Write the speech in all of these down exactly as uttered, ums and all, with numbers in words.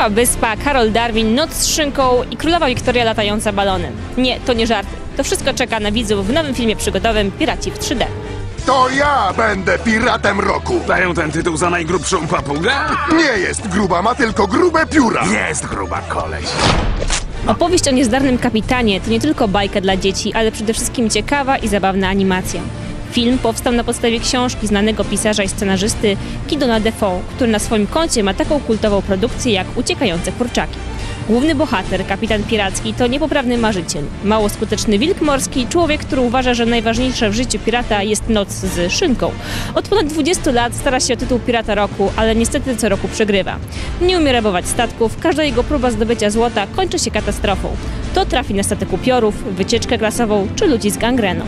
Krwawa Wyspa, Karol Darwin, Noc z Szynką i Królowa Wiktoria latająca balonem. Nie, to nie żart. To wszystko czeka na widzów w nowym filmie przygodowym Piraci w trzy D. To ja będę Piratem Roku! Dają ten tytuł za najgrubszą papugę? Nie jest gruba, ma tylko grube pióra! Jest gruba, koleś! Opowieść o Niezdarnym Kapitanie to nie tylko bajka dla dzieci, ale przede wszystkim ciekawa i zabawna animacja. Film powstał na podstawie książki znanego pisarza i scenarzysty Gedeona Defoe, który na swoim koncie ma taką kultową produkcję jak Uciekające Kurczaki. Główny bohater, kapitan piracki, to niepoprawny marzyciel. Mało skuteczny wilk morski, człowiek, który uważa, że najważniejsze w życiu pirata jest noc z szynką. Od ponad dwudziestu lat stara się o tytuł Pirata Roku, ale niestety co roku przegrywa. Nie umie rabować statków, każda jego próba zdobycia złota kończy się katastrofą. To trafi na statek upiorów, wycieczkę klasową czy ludzi z gangreną.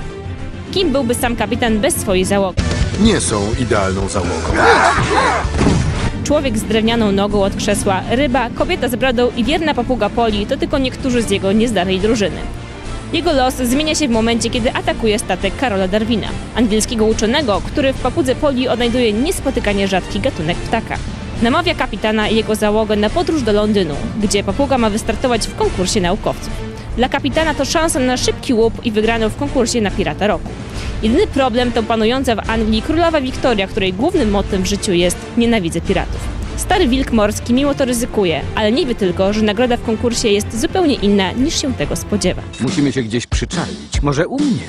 Kim byłby sam kapitan bez swojej załogi? Nie są idealną załogą. Człowiek z drewnianą nogą od krzesła, ryba, kobieta z brodą i wierna papuga Poli to tylko niektórzy z jego niezdarnej drużyny. Jego los zmienia się w momencie, kiedy atakuje statek Karola Darwina, angielskiego uczonego, który w papudze Poli odnajduje niespotykanie rzadki gatunek ptaka. Namawia kapitana i jego załogę na podróż do Londynu, gdzie papuga ma wystartować w konkursie naukowców. Dla kapitana to szansa na szybki łup i wygraną w konkursie na Pirata Roku. Jedyny problem to panująca w Anglii Królowa Wiktoria, której głównym motywem w życiu jest nienawidzę piratów. Stary wilk morski mimo to ryzykuje, ale nie wie tylko, że nagroda w konkursie jest zupełnie inna niż się tego spodziewa. Musimy się gdzieś przyczaić, może u mnie.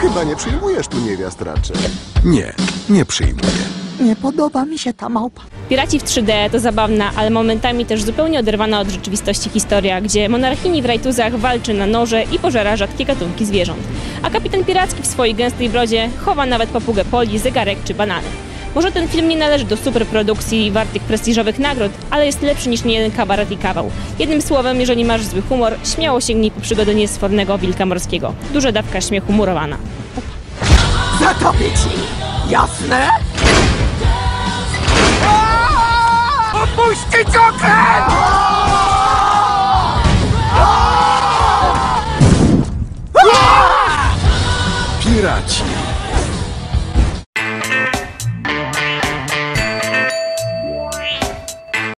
Chyba nie przyjmujesz tu niewiast raczej. Nie, nie przyjmuję. Nie podoba mi się ta małpa. Piraci w trzy D to zabawna, ale momentami też zupełnie oderwana od rzeczywistości historia, gdzie monarchini w rajtuzach walczy na noże i pożera rzadkie gatunki zwierząt. A kapitan piracki w swojej gęstej brodzie chowa nawet papugę Poli, zegarek czy banany. Może ten film nie należy do superprodukcji wartych prestiżowych nagrod, ale jest lepszy niż niejeden kabaret i kawał. Jednym słowem, jeżeli masz zły humor, śmiało sięgnij po przygodę niesfornego wilka morskiego. Duża dawka śmiechu murowana. Zatopię ci! Jasne? Puśćcie okręt! Piraci.